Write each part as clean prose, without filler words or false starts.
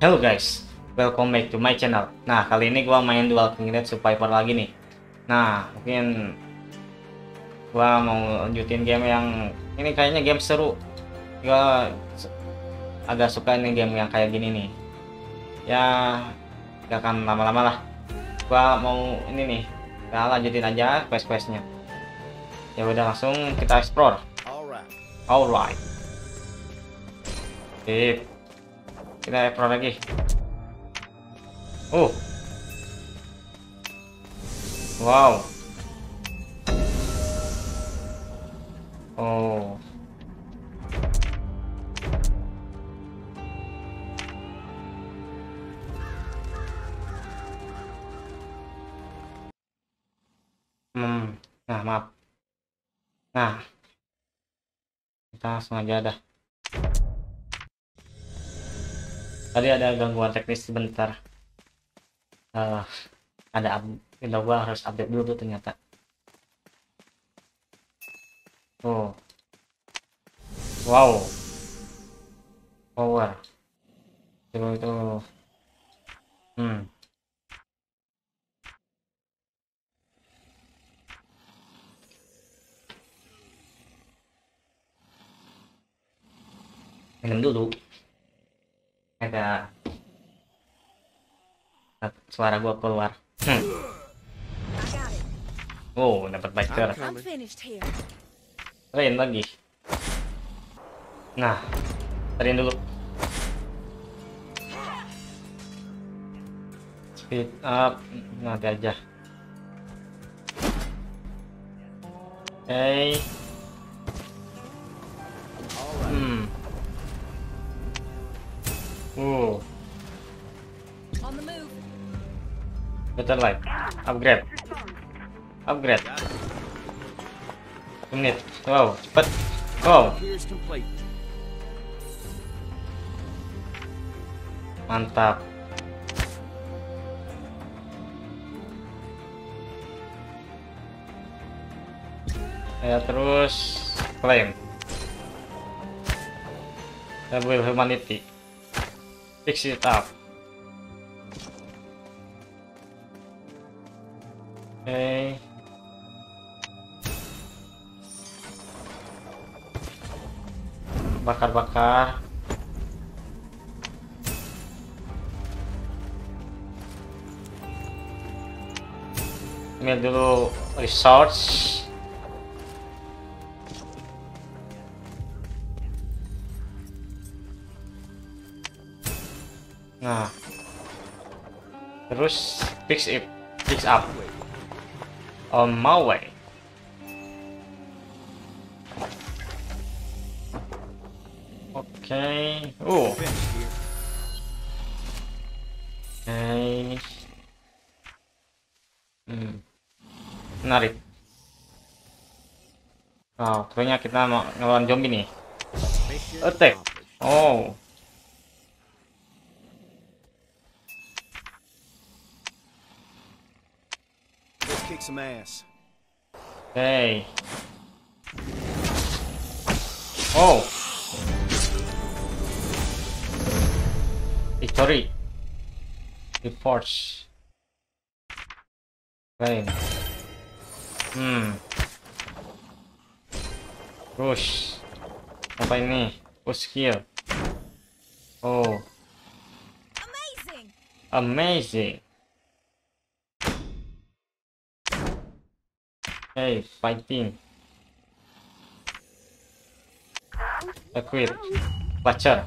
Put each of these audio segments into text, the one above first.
Hello guys, welcome back to my channel. Nah, kali ini gua main The Walking Dead Survivor lagi nih. Nah, mungkin gua mau lanjutin game yang ini, kayaknya game seru. Gua agak suka nih game yang kayak gini nih. Ya, gak akan lama-lama lah. Gua mau ini nih, kita lanjutin aja quest-questnya. Ya udah, langsung kita explore. Alright. Sip. Kita explore lagi. Wow. Nah, maaf. Nah, kita sengaja dah. Tadi ada gangguan teknis sebentar. Ada Windows gua harus update dulu tuh ternyata. Wow. Power. Coba itu. Minum dulu. Ada suara gua keluar. Dapat biker. Train lagi. Nah, train dulu. Speed up, nanti aja. Hey. Better life. Upgrade. Unit. Wow, cepat. Wow. Mantap. Saya terus claim. Double humanity. Fix it up. Okay. Bakar. Ambil dulu resource. Nah, terus fix up on my way. Okay. Okay. Menarik. Wow, kayaknya kita mau ngelawan zombie nih. Attack. Hey. Victory. Reports. Rain. Push. Apa ini? Push kill. Amazing. Hey, fighting. Equip. Butcher.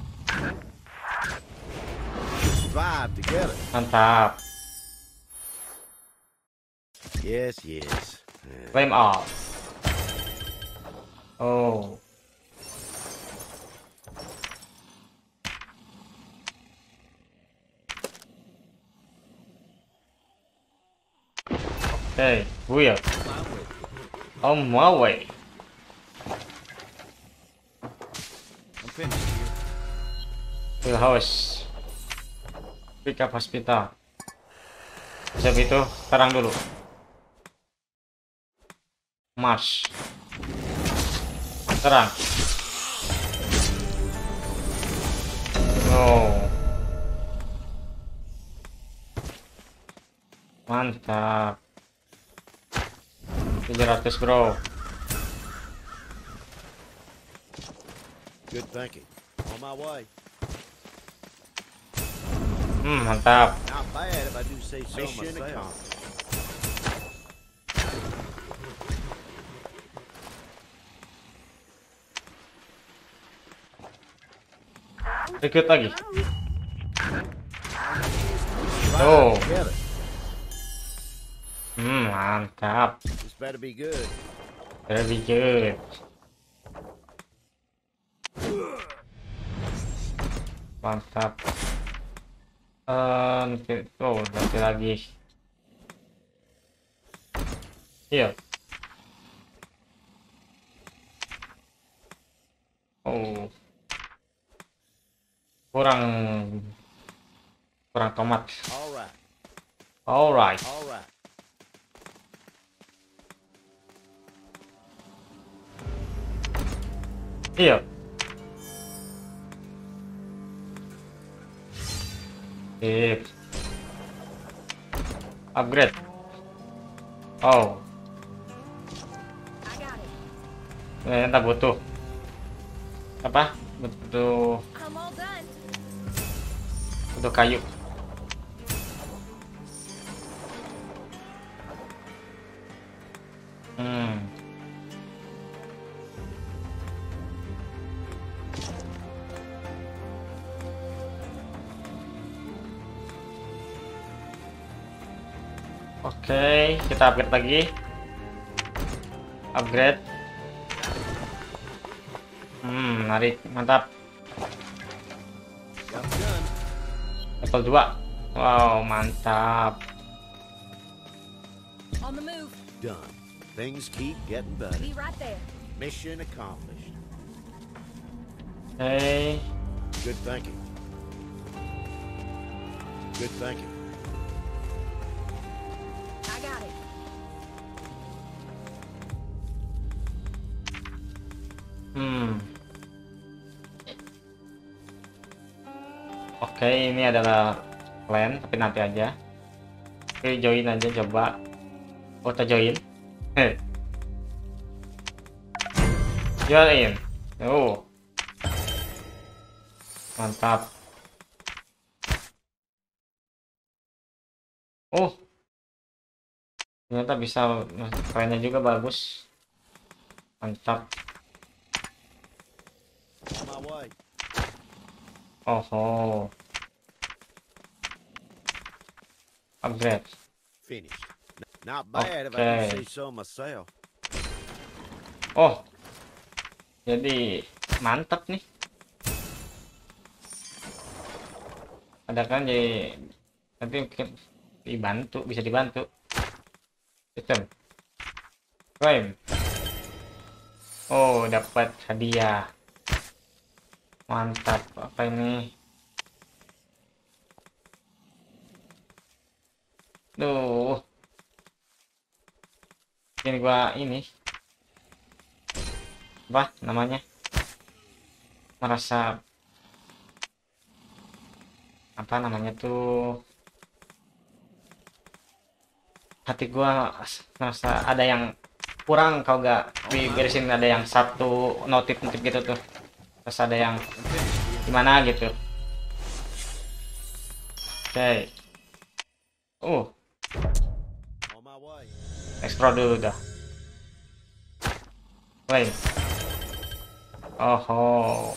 Mantap. Yes. Flame off. Hey, weird. On my way. Full house. Pick up hospital. Siap itu, terang dulu. March. Terang. Mantap. 300 bro. Good thinking. On my way. Mantap. Ikut lagi. Oh. Mantap. Better be good. Mantap. Nanti lagi. Iya. Oh. Kurang tomat. Alright. Iya. Upgrade. Oh. Entah butuh. Apa? Butuh kayu. Oke, kita upgrade lagi. Menarik, mantap. Level 2. Wow, mantap. On the move. Done. Things keep getting better. Be right there. Mission accomplished. Hey. Good thinking. Good thinking. Oke, ini adalah plan, tapi nanti aja. Oke, join aja coba. Oh, kita join. Join. Oh. Mantap. Oh. Ternyata bisa plannya juga bagus. Mantap. Oh, upgrade. Finish. Not bad if I say so myself. Oh, jadi mantap nih. Ada kan jadi nanti mungkin dibantu, bisa dibantu. Sistem. Claim. Oh, dapat hadiah. Mantap. Apa ini? Duh. Ini. Apa namanya? Merasa apa namanya tuh? Hati gua merasa ada yang kurang, kalau gak diberesin ada yang satu notif gitu tuh. Terus ada yang gimana gitu. Oke. Explore dulu dah. Play. Oh.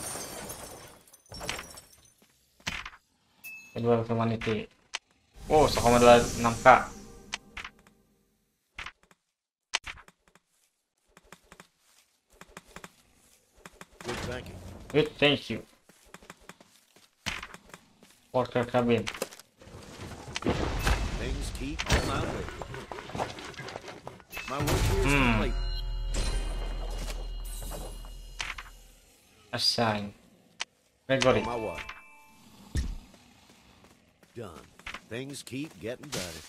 Kedua humanity. Oh, 1,26k. Good, thank you. Porter cabin. Things keep my way. My work is complete. Assign. Gregory. My work. Done. Things keep getting better.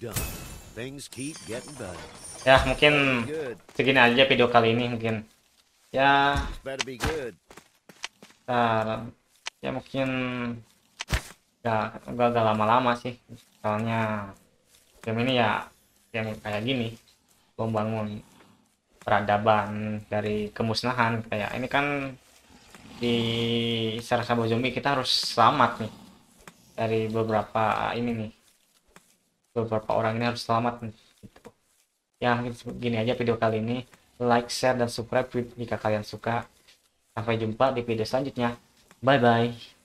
Done. Things keep getting better. Ya, mungkin segini aja video kali ini mungkin. Ya, mungkin nggak lama-lama sih. Soalnya game ini ya game kayak gini, membangun peradaban dari kemusnahan. Kayak ini kan di serang zombie kita harus selamat nih dari beberapa ini nih, beberapa orang ini harus selamat nih. Gitu. Ya gini aja video kali ini, like, share, dan subscribe jika kalian suka. Sampai jumpa di video selanjutnya. Bye bye.